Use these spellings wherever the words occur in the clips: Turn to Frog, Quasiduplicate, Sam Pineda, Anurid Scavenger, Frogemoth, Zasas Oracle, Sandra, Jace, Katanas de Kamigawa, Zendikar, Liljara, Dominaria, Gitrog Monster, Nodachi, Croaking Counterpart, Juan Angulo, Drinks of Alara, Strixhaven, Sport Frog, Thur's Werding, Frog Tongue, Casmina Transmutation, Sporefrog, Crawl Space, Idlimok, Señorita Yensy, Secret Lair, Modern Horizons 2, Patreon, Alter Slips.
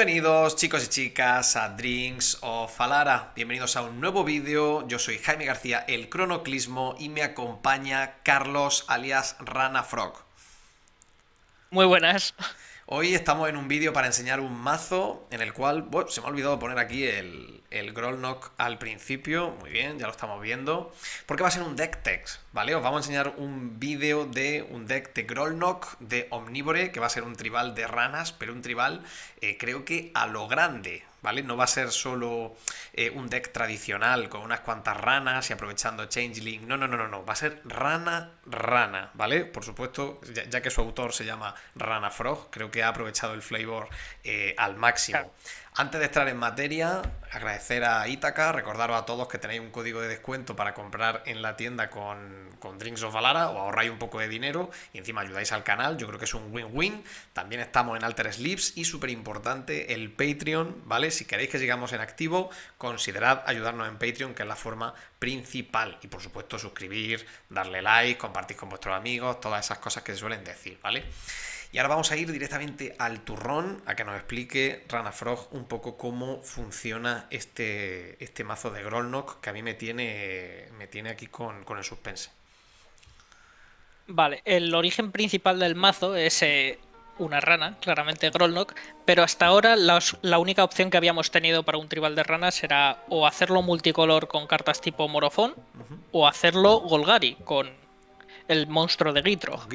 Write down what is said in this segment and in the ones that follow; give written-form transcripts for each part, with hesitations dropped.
Bienvenidos chicos y chicas a Drinks of Alara, bienvenidos a un nuevo vídeo. Yo soy Jaime García, el Cronoclismo, y me acompaña Carlos alias RanaFrog. Muy buenas. Hoy estamos en un vídeo para enseñar un mazo en el cual, bueno, se me ha olvidado poner aquí el Grolnok al principio. Muy bien, ya lo estamos viendo, porque va a ser un deck tech, ¿vale? Os vamos a enseñar un vídeo de un deck de Grolnok, de Omnívore, que va a ser un tribal de ranas, pero un tribal creo que a lo grande, ¿vale? No va a ser solo un deck tradicional con unas cuantas ranas y aprovechando Changeling. No, no, no, no, no. Va a ser rana, ¿vale? Por supuesto, ya que su autor se llama RanaFrog, creo que ha aprovechado el flavor al máximo. Antes de entrar en materia, agradecer a Itaca, recordaros a todos que tenéis un código de descuento para comprar en la tienda con Drinks of Alara, o ahorráis un poco de dinero y encima ayudáis al canal. Yo creo que es un win-win. También estamos en Alter Slips y súper importante el Patreon, ¿vale? Si queréis que sigamos en activo, considerad ayudarnos en Patreon, que es la forma principal, y por supuesto suscribir, darle like, compartir con vuestros amigos, todas esas cosas que se suelen decir, ¿vale? Y ahora vamos a ir directamente al turrón a que nos explique RanaFrog un poco cómo funciona este mazo de Grolnok, que a mí me tiene aquí con el suspense. Vale, el origen principal del mazo es una rana, claramente Grolnok, pero hasta ahora la única opción que habíamos tenido para un tribal de ranas era o hacerlo multicolor con cartas tipo Morofón, o hacerlo Golgari con el monstruo de Gitrog.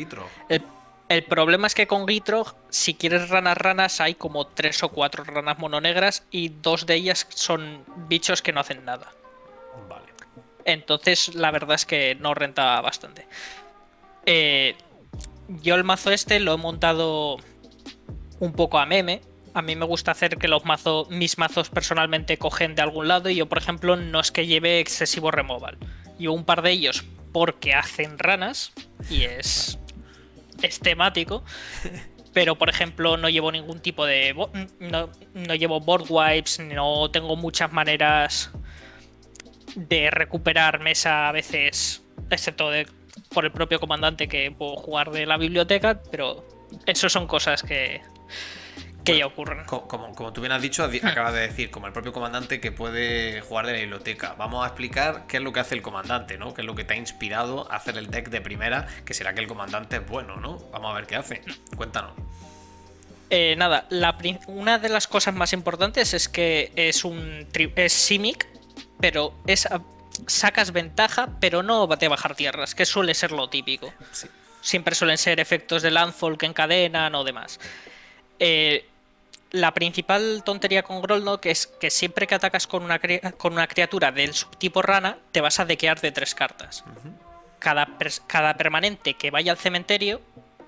El problema es que con Gitrog, si quieres ranas, hay como 3 o 4 ranas mononegras y 2 de ellas son bichos que no hacen nada. Vale. Entonces, la verdad es que no renta bastante. Yo el mazo este lo he montado un poco a meme. A mí me gusta hacer que mis mazos personalmente cogen de algún lado, y yo, por ejemplo, no es que lleve excesivo removal. Llevo un par de ellos porque hacen ranas y es temático, pero por ejemplo no llevo ningún tipo de... No llevo board wipes, no tengo muchas maneras de recuperar mesa a veces, excepto por el propio comandante, que puedo jugar de la biblioteca, pero eso son cosas que bueno, ya ocurren. Como tú bien has dicho, acabas de decir, como el propio comandante que puede jugar de la biblioteca. Vamos a explicar qué es lo que hace el comandante, ¿no? Qué es lo que te ha inspirado a hacer el deck de primera, que será que el comandante es bueno, ¿no? Vamos a ver qué hace. Cuéntanos. Nada, una de las cosas más importantes es que es Simic, pero sacas ventaja, pero no te bajar tierras, que suele ser lo típico. Sí. Siempre suelen ser efectos de landfall que encadenan o demás. La principal tontería con Grolnok es que siempre que atacas con una criatura del subtipo rana, te vas a dequear de 3 cartas. Cada permanente que vaya al cementerio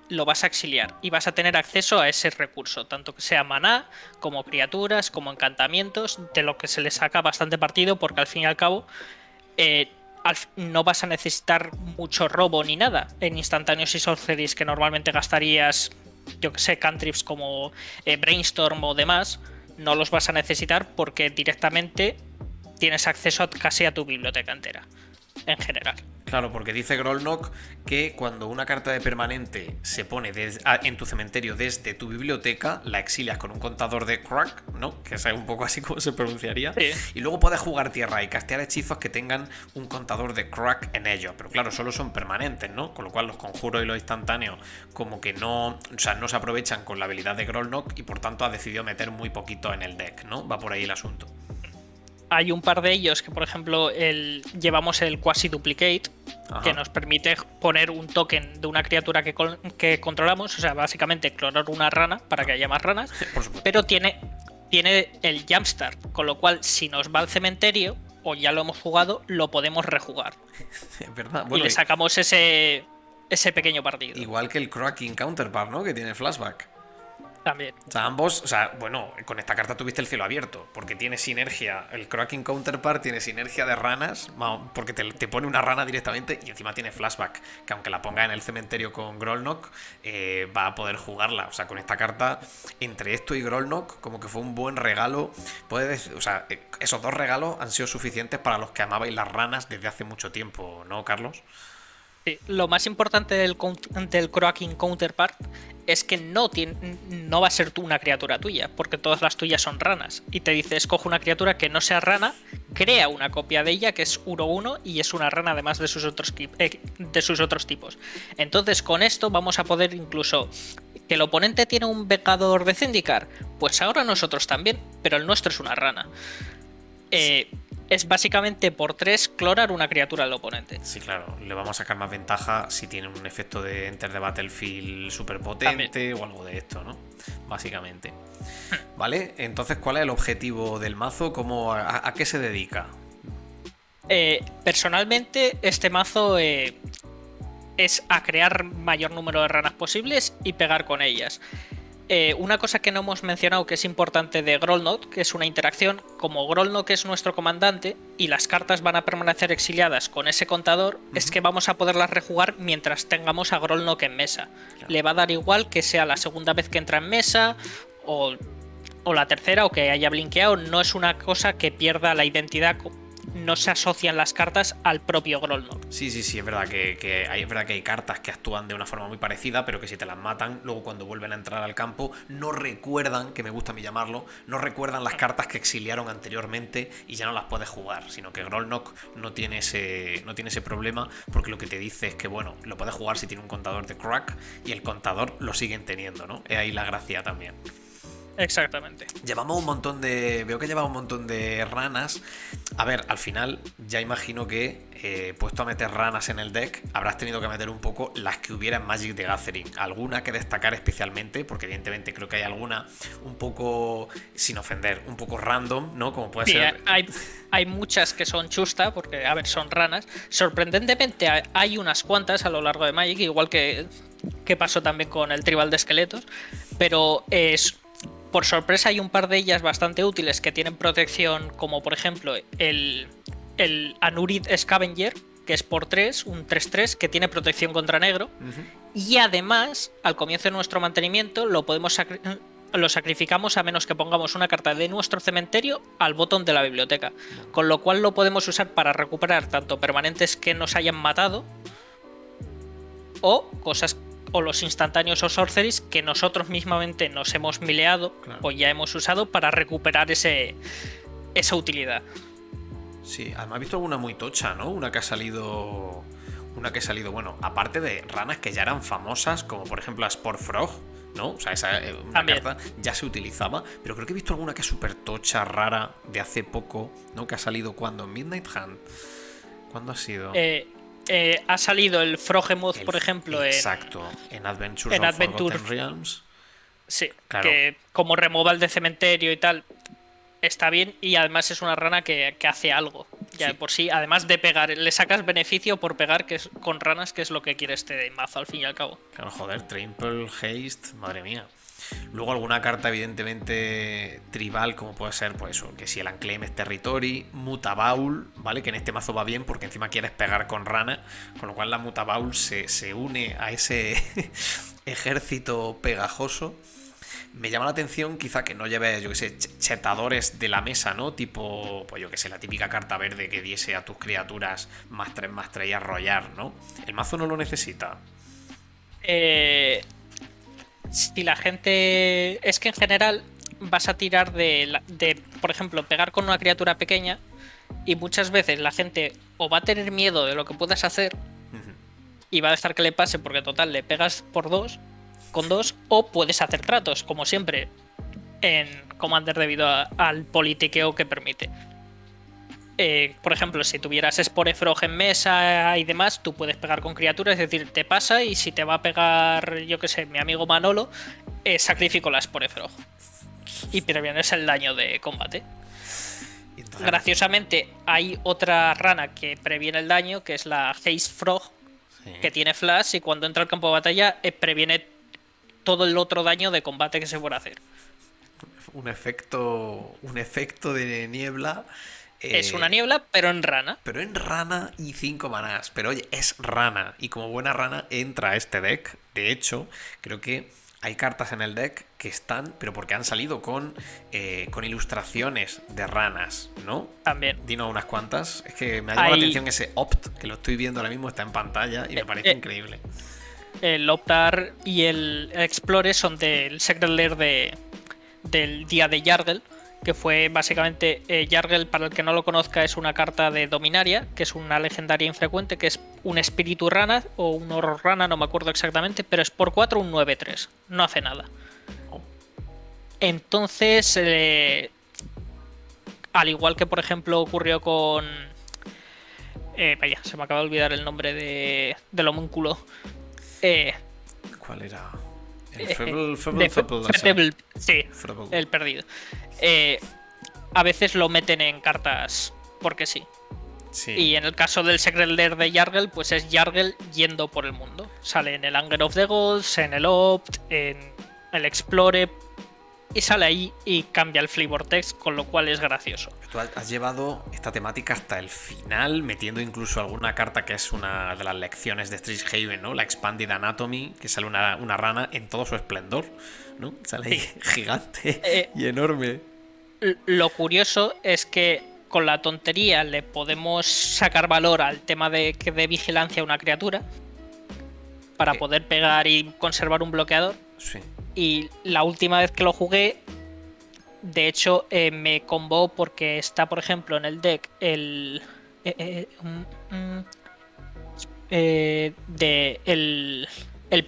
lo vas a exiliar y vas a tener acceso a ese recurso, tanto que sea maná, como criaturas, como encantamientos, de lo que se le saca bastante partido, porque al fin y al cabo no vas a necesitar mucho robo ni nada en instantáneos y sorceries que normalmente gastarías. Yo que sé, cantrips como Brainstorm o demás, no los vas a necesitar porque directamente tienes acceso casi a tu biblioteca entera, en general. Claro, porque dice Grolnok que cuando una carta de permanente se pone en tu cementerio desde tu biblioteca, la exilias con un contador de crack, ¿no? Que es un poco así como se pronunciaría. Sí. Y luego puedes jugar tierra y castear hechizos que tengan un contador de crack en ellos. Pero claro, solo son permanentes, ¿no? Con lo cual los conjuros y los instantáneos como que no... O sea, no se aprovechan con la habilidad de Grolnok, y por tanto ha decidido meter muy poquito en el deck, ¿no? Va por ahí el asunto. Hay un par de ellos que, por ejemplo, llevamos el Quasiduplicate, que nos permite poner un token de una criatura que controlamos, o sea, básicamente clonar una rana para que haya más ranas, pero tiene el Jumpstart, con lo cual si nos va al cementerio, o ya lo hemos jugado, lo podemos rejugar. Es verdad. Bueno, y le sacamos ese pequeño partido. Igual que el Croaking Counterpart, ¿no? Que tiene flashback. También. O sea, ambos, o sea, bueno, con esta carta tuviste el cielo abierto, porque tiene sinergia, el Croaking Counterpart tiene sinergia de ranas, porque te pone una rana directamente, y encima tiene flashback, que aunque la ponga en el cementerio con Grolnok, va a poder jugarla. O sea, con esta carta, entre esto y Grolnok, como que fue un buen regalo. O sea, esos dos regalos han sido suficientes para los que amabais las ranas desde hace mucho tiempo, ¿no, Carlos? Sí, lo más importante del Croaking Counterpart es que no va a ser una criatura tuya, porque todas las tuyas son ranas. Y te dice, escoge una criatura que no sea rana, crea una copia de ella que es 1/1 y es una rana además de sus otros tipos. Entonces con esto vamos a poder incluso... ¿Que el oponente tiene un Vengador de Zendikar? Pues ahora nosotros también, pero el nuestro es una rana. Es básicamente por 3 clonar una criatura al oponente. Sí, claro, le vamos a sacar más ventaja si tiene un efecto de Enter the Battlefield súper potente o algo de esto, ¿no? Básicamente. Vale, entonces, ¿cuál es el objetivo del mazo? ¿Cómo, a qué se dedica? Personalmente, este mazo es a crear mayor número de ranas posibles y pegar con ellas. Una cosa que no hemos mencionado que es importante de Grolnok, que es una interacción, como Grolnok es nuestro comandante y las cartas van a permanecer exiliadas con ese contador, es que vamos a poderlas rejugar mientras tengamos a Grolnok en mesa. Claro. Le va a dar igual que sea la segunda vez que entra en mesa o la tercera o que haya blinqueado, no es una cosa que pierda la identidad. No se asocian las cartas al propio Grolnok. Sí, sí, sí, es verdad que hay cartas que actúan de una forma muy parecida, pero que si te las matan, luego cuando vuelven a entrar al campo, no recuerdan, que me gusta a mí llamarlo, no recuerdan las cartas que exiliaron anteriormente y ya no las puedes jugar, sino que Grolnok no tiene ese problema, porque lo que te dice es que, bueno, lo puedes jugar si tiene un contador de crack y el contador lo siguen teniendo, ¿no? Es ahí la gracia también. Exactamente. Llevamos un montón de... Veo que llevamos un montón de ranas. A ver, al final ya imagino que puesto a meter ranas en el deck, habrás tenido que meter un poco las que hubiera en Magic the Gathering. ¿Alguna que destacar especialmente? Porque evidentemente creo que hay alguna un poco, sin ofender, un poco random, ¿no? Como puede ser... Hay muchas que son chusta, porque, a ver, son ranas. Sorprendentemente hay unas cuantas a lo largo de Magic, igual que pasó también con el Tribal de Esqueletos, pero es... Por sorpresa hay un par de ellas bastante útiles que tienen protección, como por ejemplo el Anurid Scavenger, que es por 3, un 3-3 que tiene protección contra negro. Y además, al comienzo de nuestro mantenimiento, lo sacrificamos a menos que pongamos una carta de nuestro cementerio al botón de la biblioteca. Con lo cual lo podemos usar para recuperar tanto permanentes que nos hayan matado o cosas que... o los instantáneos o sorceries que nosotros mismamente nos hemos mileado, claro, o ya hemos usado para recuperar esa utilidad. Sí, además he visto alguna muy tocha, ¿no? Una que ha salido, bueno, aparte de ranas que ya eran famosas, como por ejemplo a Sport Frog, ¿no? O sea, esa una carta ya se utilizaba, pero creo que he visto alguna que es súper tocha, rara, de hace poco, ¿no? Que ha salido cuando Midnight Hunt. ¿Cuándo ha sido? Ha salido el Frogemoth, por ejemplo, en Adventures in Forgotten Realms. Sí, claro, que como removal de cementerio y tal, está bien, y además es una rana que hace algo. Ya sí, por sí, además de pegar, le sacas beneficio por pegar, que es con ranas, que es lo que quiere este mazo al fin y al cabo. Claro, joder, Trample, Haste, madre mía. Luego alguna carta evidentemente tribal, como puede ser, pues eso, que si el Unclaim es Territory, Mutabaul, ¿vale? Que en este mazo va bien porque encima quieres pegar con rana, con lo cual la Mutabaul se une a ese ejército pegajoso. Me llama la atención quizá que no lleve, yo que sé, chetadores de la mesa, ¿no? Tipo, pues yo que sé, la típica carta verde que diese a tus criaturas +3/+3 y arrollar, ¿no? El mazo no lo necesita. Si la gente... Es que en general vas a tirar de, por ejemplo, pegar con una criatura pequeña, y muchas veces la gente o va a tener miedo de lo que puedas hacer y va a dejar que le pase porque total le pegas con dos, o puedes hacer tratos, como siempre en Commander debido al politiqueo que permite. Por ejemplo, si tuvieras Sporefrog en mesa y demás, tú puedes pegar con criaturas, es decir, te pasa y si te va a pegar, yo que sé, mi amigo Manolo, sacrifico la Sporefrog y previenes el daño de combate. Graciosamente hay otra rana que previene el daño, que es la Haze Frog, sí, que tiene flash y cuando entra al campo de batalla previene todo el otro daño de combate que se puede hacer. Un efecto de niebla. Es una niebla, pero en rana. Pero en rana y 5 manás. Pero oye, es rana. Y como buena rana entra a este deck. De hecho, creo que hay cartas en el deck que están, pero porque han salido con ilustraciones de ranas, ¿no? También. Dinos unas cuantas. Es que me ha llamado la atención ese Opt, que lo estoy viendo ahora mismo, está en pantalla y me parece increíble. El Optar y el Explore son del Secret Lair del día de Yargle, que fue básicamente Yargle, para el que no lo conozca, es una carta de Dominaria, que es una legendaria infrecuente, que es un espíritu rana o un oro rana, no me acuerdo exactamente, pero es por 4 un 9-3, no hace nada. Entonces, al igual que por ejemplo ocurrió con... vaya, se me acaba de olvidar el nombre del homúnculo. ¿Cuál era? El Froble, sí, Froble. El perdido. A veces lo meten en cartas porque sí. Sí. Y en el caso del Secret Lair de Yargle, pues es Yargle yendo por el mundo. Sale en el Anger of the Gods, en el Opt, en el Explore, y sale ahí y cambia el flavor text, con lo cual es gracioso. Tú has llevado esta temática hasta el final, metiendo incluso alguna carta que es una de las lecciones de Strixhaven, ¿no? La Expanded Anatomy, que sale una rana en todo su esplendor, ¿no? Sale ahí gigante y enorme. Lo curioso es que con la tontería le podemos sacar valor al tema de vigilancia a una criatura para poder pegar y conservar un bloqueador. Sí. Y la última vez que lo jugué, de hecho, me combó porque está, por ejemplo, en el deck el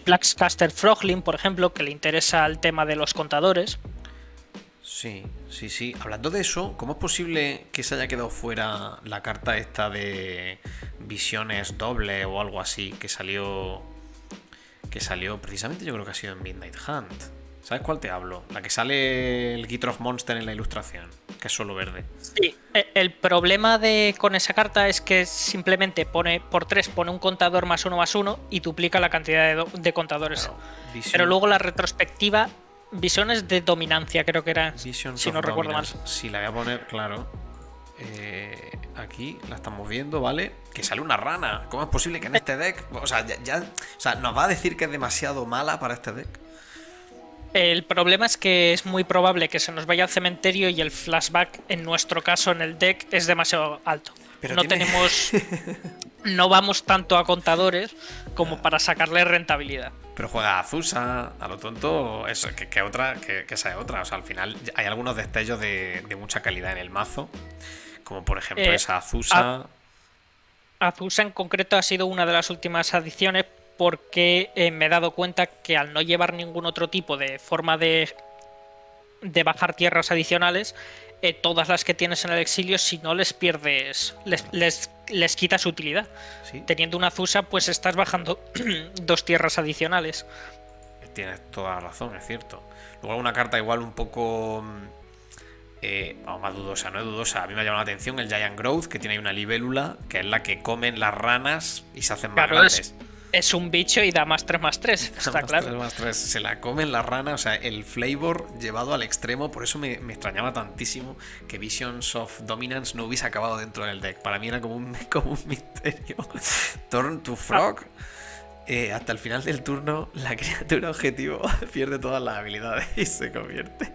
Plaxcaster Frogling, por ejemplo, que le interesa el tema de los contadores. Sí, sí, sí. Hablando de eso, ¿cómo es posible que se haya quedado fuera la carta esta de visiones doble o algo así que salió... Que salió precisamente, yo creo que ha sido en Midnight Hunt. ¿Sabes cuál te hablo? La que sale el Gitrog Monster en la ilustración, que es solo verde. Sí, el problema con esa carta es que simplemente pone por 3, pone un contador +1/+1 y duplica la cantidad de contadores. Claro, pero luego la retrospectiva, visiones de dominancia, creo que era. Visions si no recuerdo mal. Sí, la voy a poner, claro. Aquí la estamos viendo, ¿vale? Que sale una rana. ¿Cómo es posible que en este deck? O sea, ¿nos va a decir que es demasiado mala para este deck? El problema es que es muy probable que se nos vaya al cementerio y el flashback, en nuestro caso, en el deck, es demasiado alto. Pero no tenemos... No vamos tanto a contadores como para sacarle rentabilidad. Pero juega a Azusa, a lo tonto, eso, que esa es otra. O sea, al final hay algunos destellos de mucha calidad en el mazo. Como por ejemplo esa Azusa. Azusa en concreto ha sido una de las últimas adiciones porque me he dado cuenta que al no llevar ningún otro tipo de forma de bajar tierras adicionales, todas las que tienes en el exilio, si no les pierdes, les quitas utilidad. ¿Sí? Teniendo una Azusa, pues estás bajando 2 tierras adicionales. Tienes toda la razón, es cierto. Luego una carta igual un poco... más dudosa, no es dudosa. A mí me ha llamado la atención el Giant Growth, que tiene ahí una libélula, que es la que comen las ranas y se hacen más grandes. Es un bicho y da +3/+3, está más claro. +3/+3. Se la comen las ranas, o sea, el flavor llevado al extremo. Por eso me extrañaba tantísimo que Visions of Dominance no hubiese acabado dentro del deck. Para mí era como un misterio. Turn to Frog. Hasta el final del turno, la criatura objetivo pierde todas las habilidades y se convierte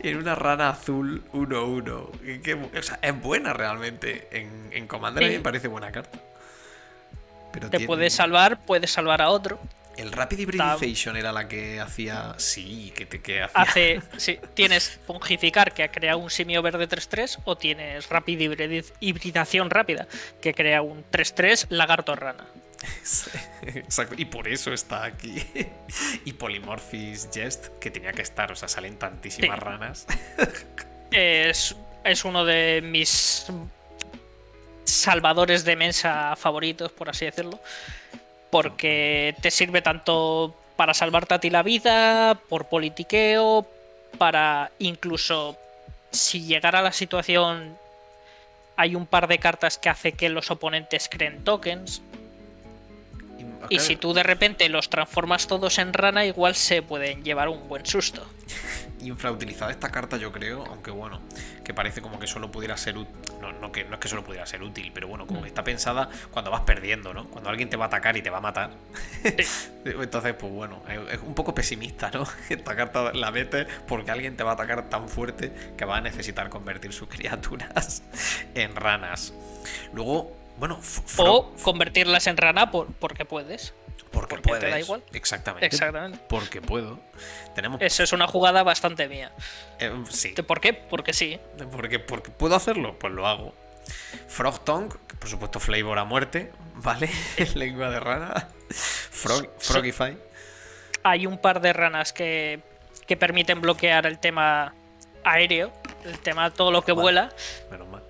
en una rana azul 1-1. O sea, es buena realmente. En Commander me parece buena carta. Pero te puedes salvar a otro. El Rapid Hybridization era la que hacía... Sí, tienes Fungificar, que crea un simio verde 3-3, o tienes Rapid Hibridación Rápida, que crea un 3-3 lagarto rana. Exacto. Y por eso está aquí. Y Polymorphis Jest, que tenía que estar, o sea, salen tantísimas ranas. Es uno de mis salvadores de mesa favoritos, por así decirlo, porque te sirve tanto para salvarte a ti la vida, por politiqueo, para incluso si llegara la situación, hay un par de cartas que hace que los oponentes creen tokens. Okay. Y si tú de repente los transformas todos en rana, igual se pueden llevar un buen susto. Infrautilizada esta carta, yo creo, aunque bueno, que parece como que solo pudiera ser útil. No es que solo pudiera ser útil, pero bueno, como que está pensada cuando vas perdiendo, ¿no? Cuando alguien te va a atacar y te va a matar. Entonces, pues bueno, es un poco pesimista, ¿no? Esta carta la metes porque alguien te va a atacar tan fuerte que va a necesitar convertir sus criaturas en ranas. Luego, bueno, o convertirlas en rana porque puedes. Porque puedes. Te da igual. Exactamente. Exactamente. Porque puedo. Tenemos... Eso es una jugada bastante mía. Sí. ¿Por qué? Porque sí. Porque puedo hacerlo, pues lo hago. Frog Tongue, por supuesto, flavor a muerte, ¿vale? Lengua de rana. Frogify. Hay un par de ranas que permiten bloquear el tema aéreo, el tema todo lo que vuela. Menos mal.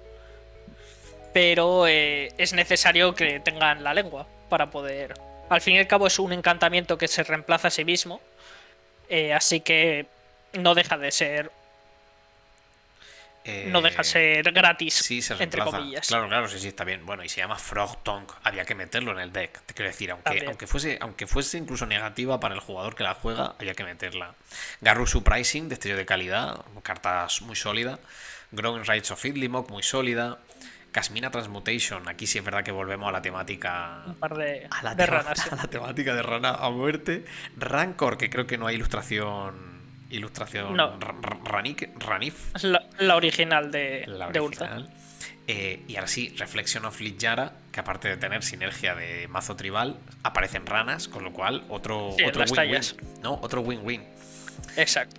Pero es necesario que tengan la lengua para poder... Al fin y al cabo es un encantamiento que se reemplaza a sí mismo, así que no deja de ser gratis, sí, se entre comillas. Claro, sí, está bien. Bueno, y se llama Frog Tongue, había que meterlo en el deck, te quiero decir, aunque fuese incluso negativa para el jugador que la juega, había que meterla. Garruk Surprising, destello de calidad, cartas muy sólida. Grown Rights of Idlimok, muy sólida. Casmina Transmutation, aquí sí es verdad que volvemos a la temática. Un par de, ranas. A la temática de rana a muerte. Rancor, que creo que no hay ilustración. No. Ranif. La original de Urza. Y ahora sí, Reflection of Liljara, que aparte de tener sinergia de mazo tribal, aparecen ranas, con lo cual otro win-win. ¿No? Otro win-win. Exacto.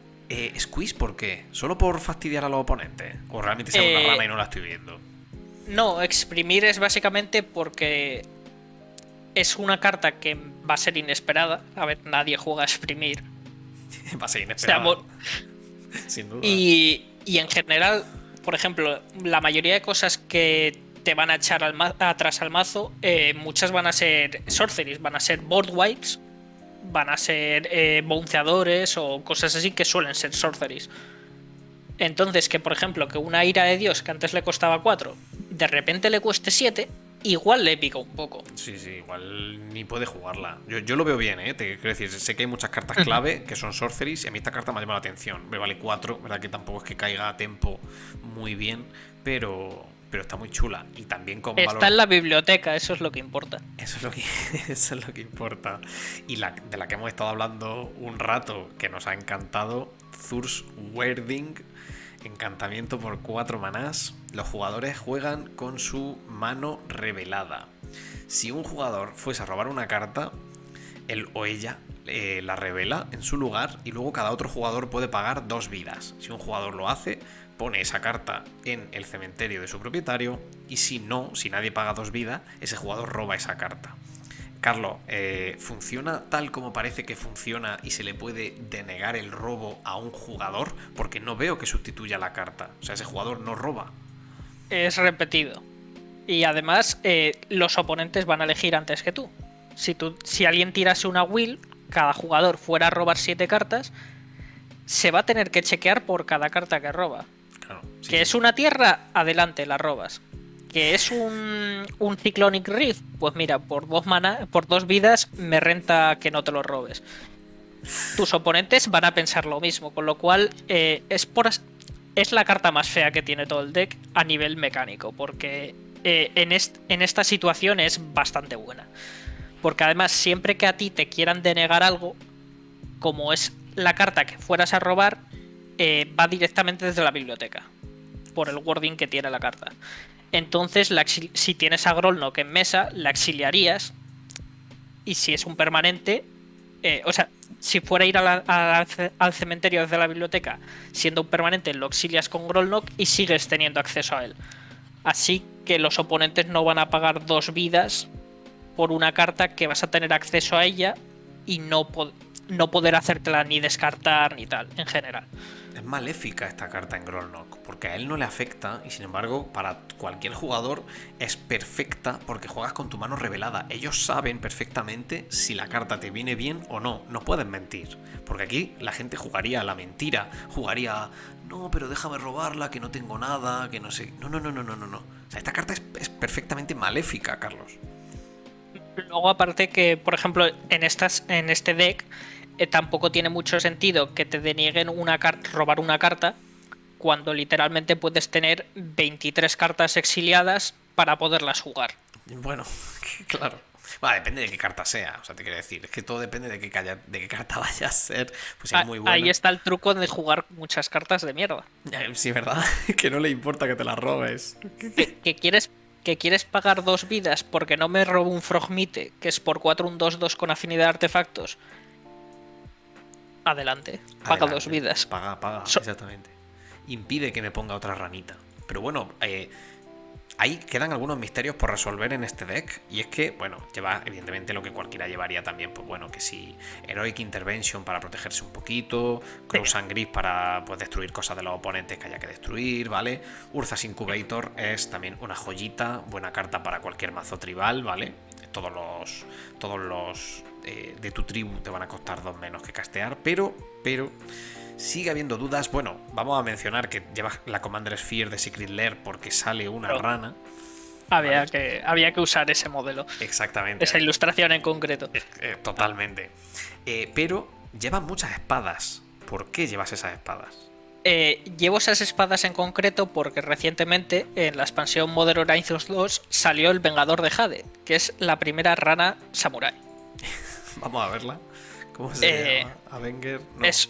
¿Squeeze por qué? ¿Solo por fastidiar a los oponentes? ¿O realmente sea una rana y no la estoy viendo? No, exprimir es básicamente porque es una carta que va a ser inesperada. A ver, nadie juega a exprimir. Va a ser inesperada. O sea, sin duda. Y en general, por ejemplo, la mayoría de cosas que te van a echar atrás al mazo, muchas van a ser sorceries, van a ser board wipes, van a ser bounceadores o cosas así que suelen ser sorceries. Entonces, que por ejemplo, que una ira de Dios que antes le costaba 4, de repente le cueste 7, igual le pica un poco. Sí, igual ni puede jugarla. Yo lo veo bien, ¿eh? Te quiero decir, sé que hay muchas cartas clave que son sorceries y a mí esta carta me llama la atención. Me vale 4, ¿verdad? Que tampoco es que caiga a tempo muy bien, pero está muy chula. Y también con valor. Está en la biblioteca, eso es lo que importa. Eso es lo que importa. Y de la que hemos estado hablando un rato, que nos ha encantado, Thur's Werding, encantamiento por 4 manás. Los jugadores juegan con su mano revelada. Si un jugador fuese a robar una carta, él o ella la revela en su lugar y luego cada otro jugador puede pagar 2 vidas. Si un jugador lo hace, pone esa carta en el cementerio de su propietario y si nadie paga 2 vidas, ese jugador roba esa carta. Carlos, ¿funciona tal como parece que funciona y se le puede denegar el robo a un jugador? Porque no veo que sustituya la carta. O sea, ese jugador no roba. Es repetido. Y además, los oponentes van a elegir antes que tú. Si alguien tirase una will, cada jugador fuera a robar 7 cartas, se va a tener que chequear por cada carta que roba. Claro, sí, que sí. Es una tierra, adelante, la robas. Que es un Cyclonic Rift, pues mira, por 2 vidas me renta que no te lo robes. Tus oponentes van a pensar lo mismo, con lo cual es la carta más fea que tiene todo el deck a nivel mecánico, porque en esta situación es bastante buena. Porque además siempre que a ti te quieran denegar algo, como es la carta que fueras a robar, va directamente desde la biblioteca, por el wording que tiene la carta. Entonces, si tienes a Grolnok en mesa, la exiliarías. Y si es un permanente... o sea, si fuera a ir al cementerio desde la biblioteca, siendo un permanente, lo exilias con Grolnok y sigues teniendo acceso a él. Así que los oponentes no van a pagar 2 vidas por una carta que vas a tener acceso a ella y no poder hacértela ni descartar ni tal, en general. Es maléfica esta carta en Grolnok, porque a él no le afecta y sin embargo para cualquier jugador es perfecta porque juegas con tu mano revelada. Ellos saben perfectamente si la carta te viene bien o no, no pueden mentir, porque aquí la gente jugaría a la mentira, jugaría a, no, pero déjame robarla, que no tengo nada, que no sé. No. O sea, esta carta es perfectamente maléfica, Carlos. Luego aparte que, por ejemplo, en este deck tampoco tiene mucho sentido que te denieguen una carta, robar una carta, cuando literalmente puedes tener 23 cartas exiliadas para poderlas jugar. Bueno, claro. Bueno, depende de qué carta sea, o sea, te quiero decir, es que todo depende de qué carta vaya a ser, pues es muy buena. Ahí está el truco de jugar muchas cartas de mierda. Sí, ¿verdad? Que no le importa que te las robes. Que quieres pagar 2 vidas porque no me robo un Frogmite, que es por 4 un 2-2 con afinidad de artefactos. Adelante, paga 2 vidas. Paga, exactamente. Impide que me ponga otra ranita. Pero bueno, ahí quedan algunos misterios por resolver en este deck. Y es que, bueno, lleva evidentemente lo que cualquiera llevaría también. Pues bueno, que si Heroic Intervention para protegerse un poquito, Crows and Gris para pues, destruir cosas de los oponentes que haya que destruir, ¿vale? Urza's Incubator es también una joyita, buena carta para cualquier mazo tribal, ¿vale? Todos los de tu tribu te van a costar 2 menos que castear, pero sigue habiendo dudas. Bueno, vamos a mencionar que llevas la Commander Sphere de Secret Lair porque sale una rana. Había que usar ese modelo. Exactamente. Esa ilustración en concreto. Totalmente. Pero llevas muchas espadas. ¿Por qué llevas esas espadas? Llevo esas espadas en concreto porque recientemente en la expansión Modern Horizons 2 salió el Vengador de Jade, que es la primera rana samurái. Vamos a verla. ¿Cómo se llama? Avenger. No. Es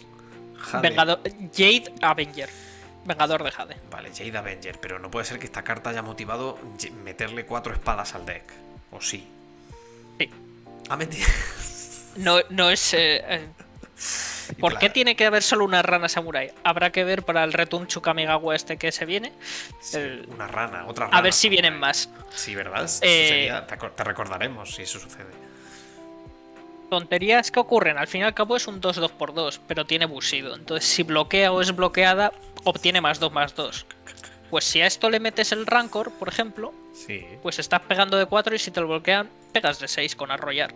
Vengador, Jade Avenger. Vengador de Jade. Vale, Jade Avenger, pero no puede ser que esta carta haya motivado meterle 4 espadas al deck. ¿O sí? Sí. Ah, mentira. No es... ¿Por qué tiene que haber solo una rana samurái? Habrá que ver para el Return to Kamigawa este que se viene. Sí, una rana, otra rana. A ver si vienen más. Sí, ¿verdad? Te recordaremos si eso sucede. Tonterías que ocurren, al fin y al cabo es un 2-2x2, pero tiene busido. Entonces si bloquea o es bloqueada, obtiene +2/+2. Pues si a esto le metes el Rancor, por ejemplo, sí, pues estás pegando de 4 y si te lo bloquean, pegas de 6 con arrollar.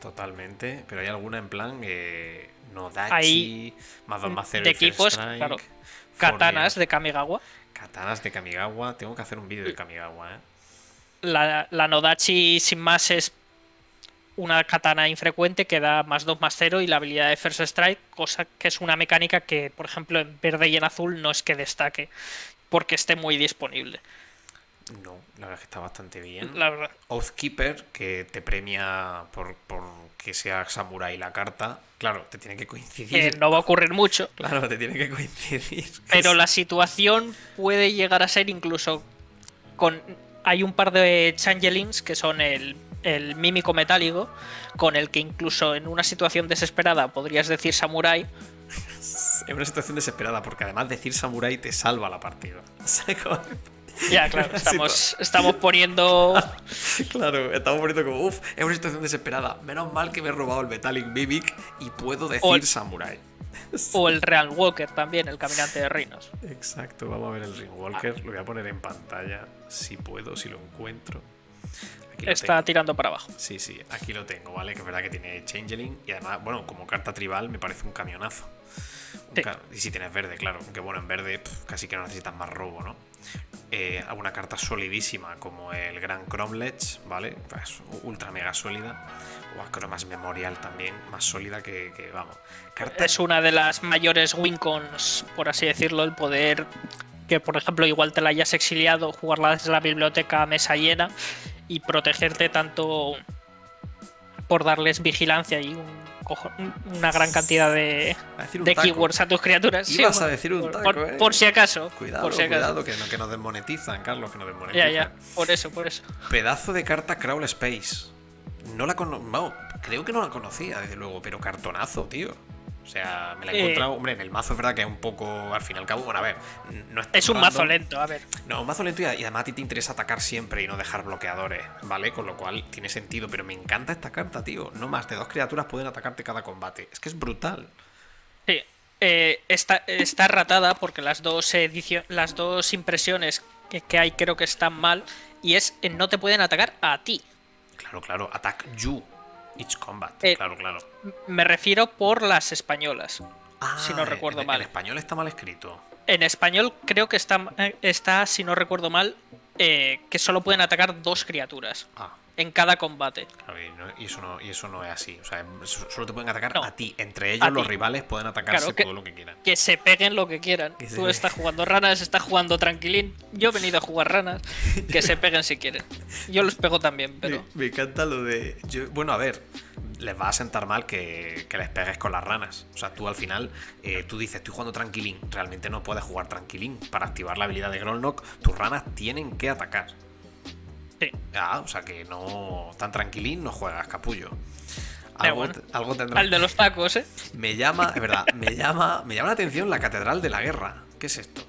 Totalmente, pero hay alguna en plan Nodachi, hay +2/+0 de equipos, strike, claro. Katanas de Kamigawa. Katanas de Kamigawa, tengo que hacer un vídeo de Kamigawa, ¿eh? La Nodachi sin más es una katana infrecuente que da +2/+0 y la habilidad de First Strike, cosa que es una mecánica que, por ejemplo, en verde y en azul no es que destaque porque esté muy disponible. No, la verdad es que está bastante bien. La verdad. Oathkeeper, que te premia por que sea samurái la carta. Claro, te tiene que coincidir. No va a ocurrir mucho. Claro, te tiene que coincidir. Pero la situación puede llegar a ser incluso con... Hay un par de changelings que son el mímico metálico, con el que incluso en una situación desesperada podrías decir samurái. En una situación desesperada, porque además decir samurái te salva la partida. Ya, claro, estamos poniendo... Claro, estamos poniendo como, uff, es una situación desesperada. Menos mal que me he robado el Metallic Mimic y puedo decir Samurai. O el Realm Walker también, el Caminante de Reinos. Exacto, vamos a ver el Realm Walker. Lo voy a poner en pantalla, si puedo, si lo encuentro. Está tirando para abajo. Sí, sí, aquí lo tengo, ¿vale? Que es verdad que tiene Changeling y además, bueno, como carta tribal me parece un camionazo. Sí. Y si tienes verde, claro, aunque bueno, en verde casi que no necesitas más robo, ¿no? Alguna carta solidísima como el Gran Cromlech, ¿vale? Pues ultra mega sólida. O Acromas Memorial también, más sólida que vamos. Carta... Es una de las mayores wincons, por así decirlo, el poder que, por ejemplo, igual te la hayas exiliado, jugarla desde la biblioteca a mesa llena y protegerte tanto por darles vigilancia y una gran cantidad de keywords a tus criaturas. Ibas a decir un taco, por si acaso. Cuidado, por si acaso. Cuidado que nos desmonetizan, Carlos, que nos desmonetizan. Ya, por eso. Pedazo de carta Crawl Space. No la creo que no la conocía, desde luego, pero cartonazo, tío. O sea, me la he encontrado. Hombre, en el mazo es verdad que es un poco, al fin y al cabo, bueno, a ver. No es un random, mazo lento, a ver. No, un mazo lento y además a ti te interesa atacar siempre y no dejar bloqueadores, ¿vale? Con lo cual tiene sentido, pero me encanta esta carta, tío. No más de 2 criaturas pueden atacarte cada combate. Es que es brutal. Sí, está ratada porque las dos impresiones que hay creo que están mal y es no te pueden atacar a ti. Claro, attack you. Each Combat, claro. Me refiero por las españolas, si no recuerdo mal. ¿En español está mal escrito? En español creo que está si no recuerdo mal, que solo pueden atacar 2 criaturas. en cada combate. A ver, no, y eso no es así. O sea, solo te pueden atacar a ti. Entre ellos los rivales pueden atacarse todo lo que quieran. Que se peguen lo que quieran. Tú estás jugando ranas, estás jugando tranquilín. Yo he venido a jugar ranas. Que se peguen si quieren. Yo los pego también, pero... Me encanta lo de... Bueno, a ver... Les va a sentar mal que les pegues con las ranas. O sea, tú al final, tú dices, estoy jugando tranquilín. Realmente no puedes jugar tranquilín. Para activar la habilidad de Grolnok, tus ranas tienen que atacar. Sí. Ah, o sea que no... Tan tranquilín no juegas, capullo. Algo tendrá. Al de los tacos, ¿eh? Me llama... Es verdad, me llama la atención la Catedral de la Guerra. ¿Qué es esto?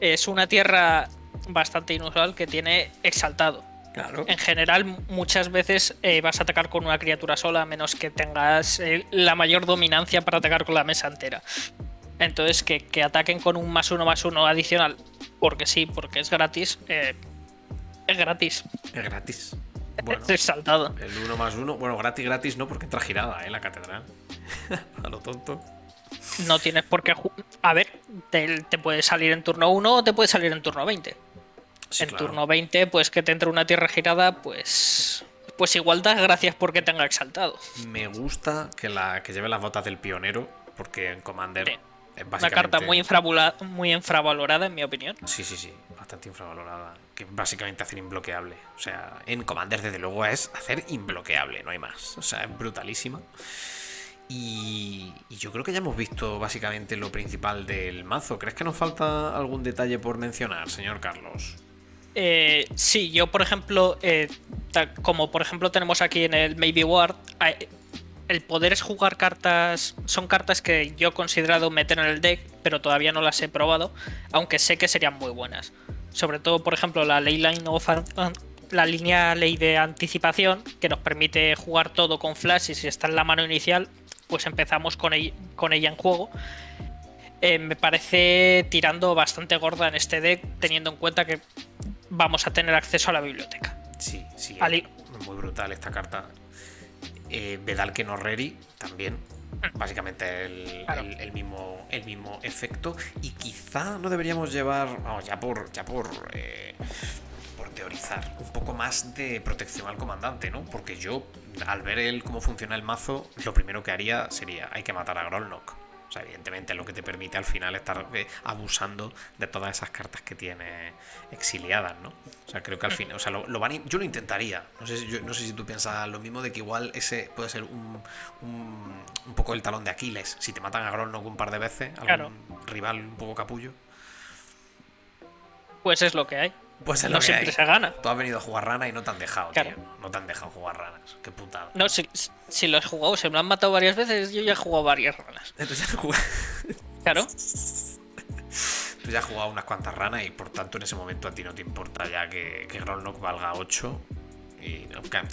Es una tierra bastante inusual que tiene exaltado. Claro. En general, muchas veces vas a atacar con una criatura sola, a menos que tengas la mayor dominancia para atacar con la mesa entera. Entonces, que ataquen con un +1/+1 adicional, porque sí, porque es gratis. Es gratis. Es gratis. Bueno, es saltado. El 1/1. Bueno, gratis no, porque entra girada, la catedral. A lo tonto. No tienes por qué jugar. A ver, te puede salir en turno 1 o te puede salir en turno 20. Sí, en turno 20, pues que te entre una tierra girada, pues igual das gracias porque tenga exaltado. Me gusta que lleve las botas del pionero, porque en Commander es básicamente... Una carta muy infravalorada, en mi opinión. Sí, bastante infravalorada. Que básicamente hacer imbloqueable. O sea, en Commander desde luego es hacer imbloqueable, no hay más. O sea, es brutalísima. Y yo creo que ya hemos visto básicamente lo principal del mazo. ¿Crees que nos falta algún detalle por mencionar, señor Carlos? Sí, yo por ejemplo, como por ejemplo tenemos aquí en el Maybe Ward, el poder es jugar cartas, son cartas que yo he considerado meter en el deck, pero todavía no las he probado, aunque sé que serían muy buenas. Sobre todo, por ejemplo, la línea ley de anticipación, que nos permite jugar todo con flash y si está en la mano inicial, pues empezamos con ella en juego. Me parece tirando bastante gorda en este deck, teniendo en cuenta que vamos a tener acceso a la biblioteca. Sí, es muy brutal esta carta. Vedal que no Reri, también. Básicamente el mismo efecto. Y quizá no deberíamos llevar... Vamos, por teorizar, un poco más de protección al comandante, ¿no? Porque yo, al ver cómo funciona el mazo, lo primero que haría sería, hay que matar a Grolnok. O sea, evidentemente es lo que te permite al final estar abusando de todas esas cartas que tiene exiliadas, ¿no? O sea, creo que al final... O sea, yo lo intentaría. No sé si tú piensas lo mismo de que igual ese puede ser un poco el talón de Aquiles. Si te matan a Grolnok un par de veces, algún rival un poco capullo. Pues es lo que hay. Pues es lo no que siempre hay. Se gana. Tú has venido a jugar rana y no te han dejado, tío. No te han dejado jugar ranas. Qué putada. No, si lo he jugado, se me han matado varias veces. Yo ya he jugado varias ranas. Entonces ya jugado. Claro. Tú ya has jugado unas cuantas ranas y por tanto en ese momento a ti no te importa ya que Grolnok valga 8. Y,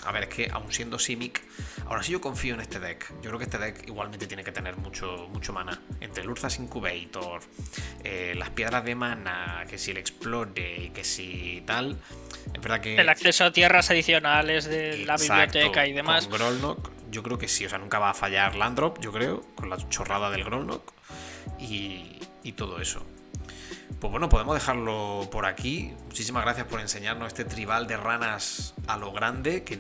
a ver, es que aun siendo Simic, ahora sí yo confío en este deck. Yo creo que este deck igualmente tiene que tener mucho mana. Entre el Urza's Incubator, las piedras de mana, que si el Explore, que si tal. Es verdad que... El acceso a tierras adicionales de la biblioteca y demás. Con Grolnok, yo creo que sí. O sea, nunca va a fallar Landrop, yo creo, con la chorrada del Grolnok y todo eso. Pues bueno, podemos dejarlo por aquí. Muchísimas gracias por enseñarnos este tribal de ranas a lo grande, que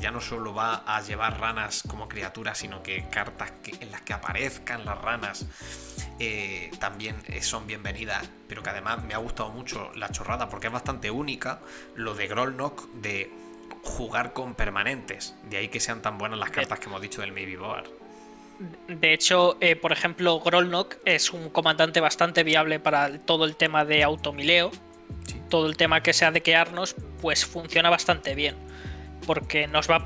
ya no solo va a llevar ranas como criaturas, sino que cartas en las que aparezcan las ranas también son bienvenidas, pero que además me ha gustado mucho la chorrada porque es bastante única lo de Grolnok de jugar con permanentes, de ahí que sean tan buenas las cartas que hemos dicho del Maybe Board. De hecho, por ejemplo, Grolnok es un comandante bastante viable para todo el tema de automileo. Sí. Todo el tema que sea de quearnos, pues funciona bastante bien. Porque nos va a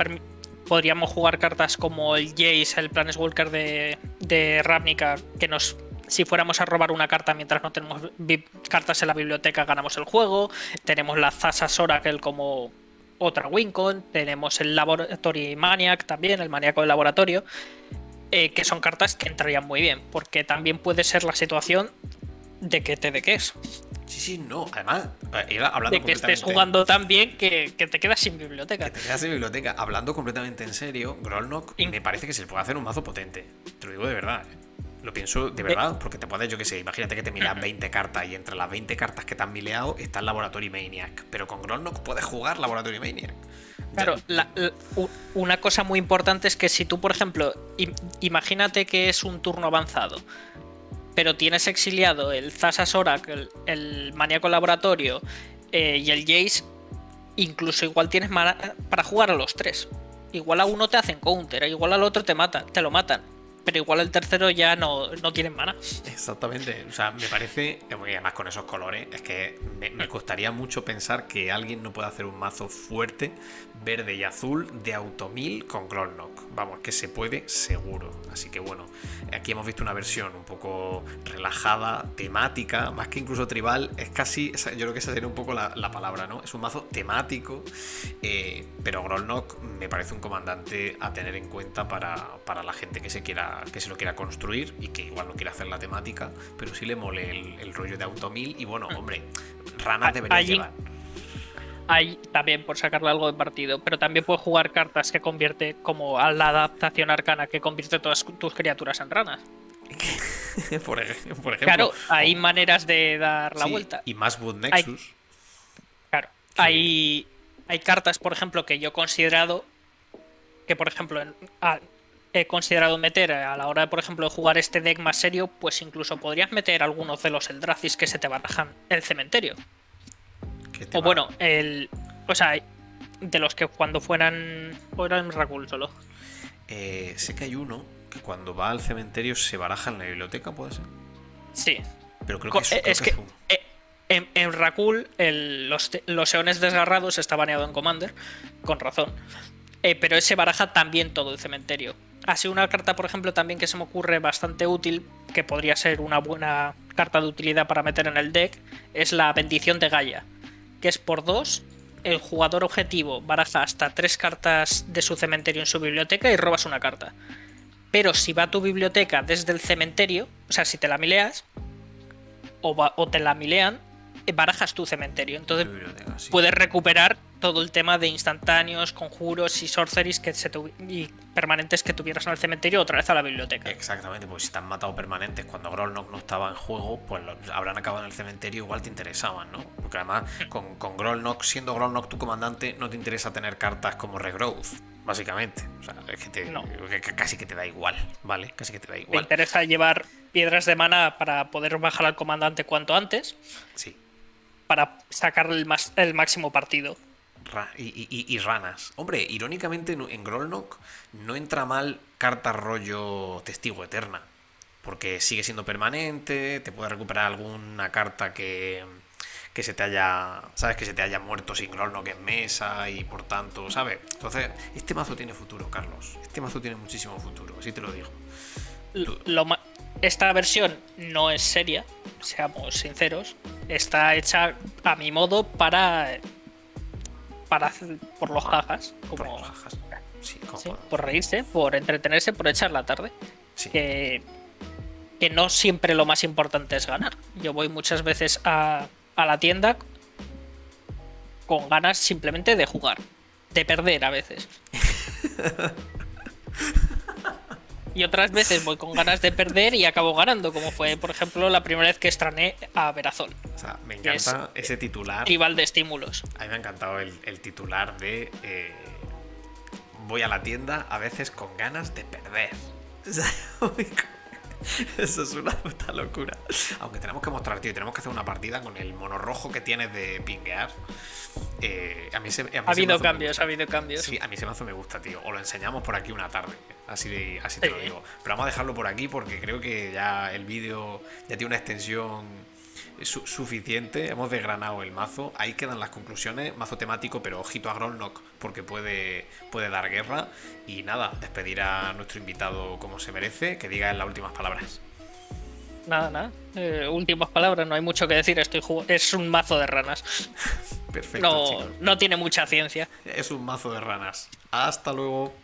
podríamos jugar cartas como el Jace, el Planeswalker de Ravnica, que si fuéramos a robar una carta mientras no tenemos cartas en la biblioteca, ganamos el juego. Tenemos la Zasas Oracle como otra Wincon. Tenemos el Laboratory Maniac también, el maníaco del laboratorio. Que son cartas que entrarían muy bien, porque también puede ser la situación de que te deques. Sí, no, además, hablando de que estés jugando tan bien que te quedas sin biblioteca. Que te quedas sin biblioteca. Hablando completamente en serio, Grolnok me parece que se le puede hacer un mazo potente. Te lo digo de verdad. Lo pienso de verdad, porque te puedes, yo qué sé, imagínate que te mileas 20 cartas y entre las 20 cartas que te han mileado está el Laboratory Maniac. Pero con Grolnok puedes jugar Laboratory Maniac. Claro, una cosa muy importante es que si tú, por ejemplo, imagínate que es un turno avanzado, pero tienes exiliado el Zasas Oracle, el Maníaco Laboratorio y el Jace, incluso igual tienes para jugar a los tres. Igual a uno te hacen counter, igual al otro te lo matan, pero igual el tercero ya no tienen mana. Exactamente, o sea, me parece, y además con esos colores, es que me costaría mucho pensar que alguien no pueda hacer un mazo fuerte, verde y azul, de automil con Grolnok. Vamos, que se puede seguro. Así que bueno, aquí hemos visto una versión un poco relajada, temática, más que incluso tribal, es casi, yo creo que esa sería un poco la palabra, ¿no? Es un mazo temático, pero Grolnok me parece un comandante a tener en cuenta para la gente que se lo quiera construir y que igual no quiera hacer la temática, pero sí le mole el rollo de automil. Y bueno, hombre, ranas debería llevar. Hay también, por sacarle algo de partido, pero también puedes jugar cartas que convierte, como a la adaptación arcana, que convierte todas tus criaturas en ranas. por ejemplo. Claro, hay maneras de dar la vuelta. Y más Wood Nexus. Hay cartas, por ejemplo, que yo he considerado, que por ejemplo he considerado meter a la hora, por ejemplo, de jugar este deck más serio, pues incluso podrías meter algunos de los Eldrathis que se te barajan el cementerio. O bueno, de los que cuando fueran... ¿O era en Rakul solo? Sé que hay uno que cuando va al cementerio se baraja en la biblioteca, ¿puede ser? Sí. Pero creo que es que en Rakul los Eones Desgarrados está baneado en Commander, con razón. Pero ese baraja también todo el cementerio. Así, una carta, por ejemplo, también que se me ocurre bastante útil, que podría ser una buena carta de utilidad para meter en el deck, es la Bendición de Gaia, que es por 2, el jugador objetivo baraja hasta 3 cartas de su cementerio en su biblioteca y robas una carta. Pero si va a tu biblioteca desde el cementerio, o sea, si te la mileas o te la milean, barajas tu cementerio. Entonces puedes recuperar todo el tema de instantáneos, conjuros y sorceries y permanentes que tuvieras en el cementerio otra vez a la biblioteca. Exactamente, pues si te han matado permanentes cuando Grolnok no estaba en juego, pues habrán acabado en el cementerio, igual te interesaban, ¿no? Porque además con Grolnok, siendo Grolnok tu comandante, no te interesa tener cartas como Regrowth, básicamente. O sea, es que casi que te da igual, ¿vale? Casi que te da igual. Te interesa llevar piedras de mana para poder bajar al comandante cuanto antes. Sí. Para sacarle el máximo partido. Y ranas. Hombre, irónicamente en Grolnok no entra mal carta rollo Testigo Eterna, porque sigue siendo permanente, te puede recuperar alguna carta que se te haya, sabes, que se te haya muerto sin Grolnok en mesa y por tanto, ¿sabes? Entonces, este mazo tiene futuro, Carlos. Este mazo tiene muchísimo futuro, así te lo digo. Esta versión no es seria, seamos sinceros. Está hecha a mi modo por los jajas, por reírse, por entretenerse, por echar la tarde. Sí. Que no siempre lo más importante es ganar. Yo voy muchas veces a la tienda con ganas simplemente de jugar, de perder a veces. Y otras veces voy con ganas de perder y acabo ganando, como fue, por ejemplo, la primera vez que extrañé a Verazón. O sea, me encanta ese titular. Tribal de estímulos. A mí me ha encantado el titular de voy a la tienda a veces con ganas de perder. O sea, eso es una puta locura. Aunque tenemos que mostrar, tío, tenemos que hacer una partida con el mono rojo que tienes de pinguear. Ha habido cambios. Sí, a mí ese mazo me gusta, tío. O lo enseñamos por aquí una tarde. Así te lo digo. Pero vamos a dejarlo por aquí porque creo que ya el vídeo ya tiene una extensión suficiente. Hemos desgranado el mazo. Ahí quedan las conclusiones. Mazo temático, pero ojito a Grolnok porque puede dar guerra. Y nada, despedir a nuestro invitado como se merece. Que diga en las últimas palabras. Nada. Últimas palabras, no hay mucho que decir. Es un mazo de ranas. Perfecto. No tiene mucha ciencia. Es un mazo de ranas. Hasta luego.